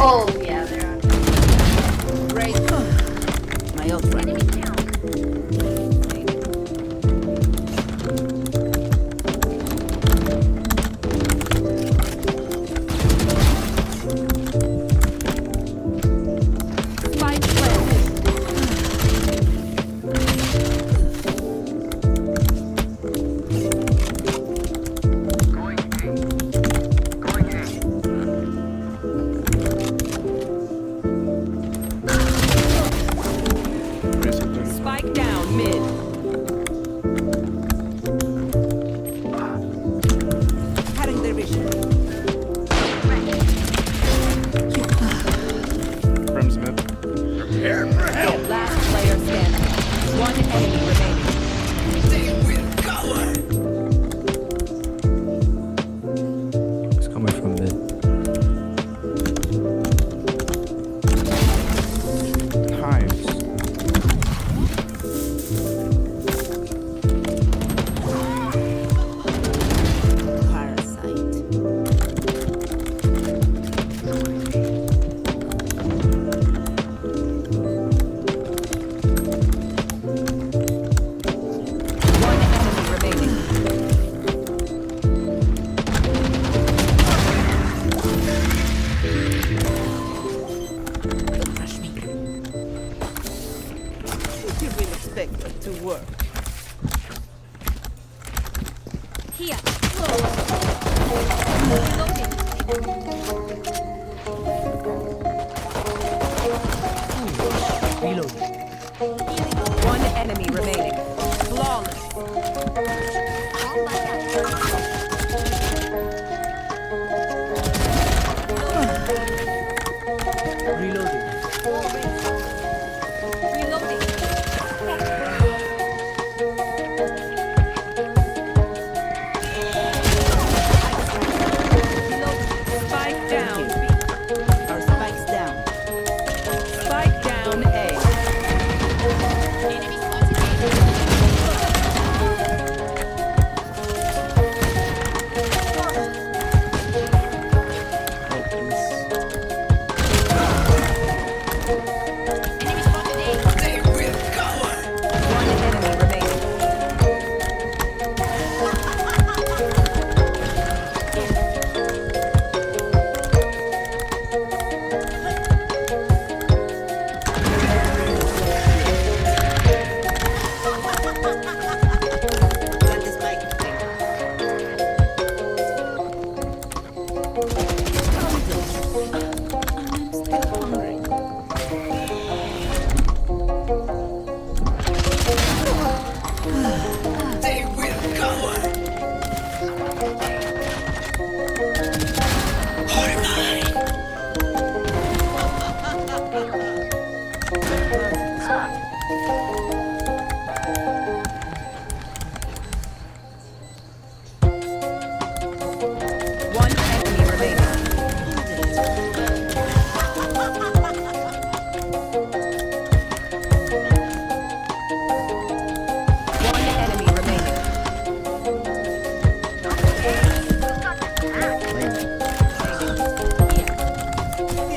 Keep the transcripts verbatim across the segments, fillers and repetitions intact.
Oh, yeah, they're on. Great. My old friend. Enemy down.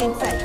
Inside.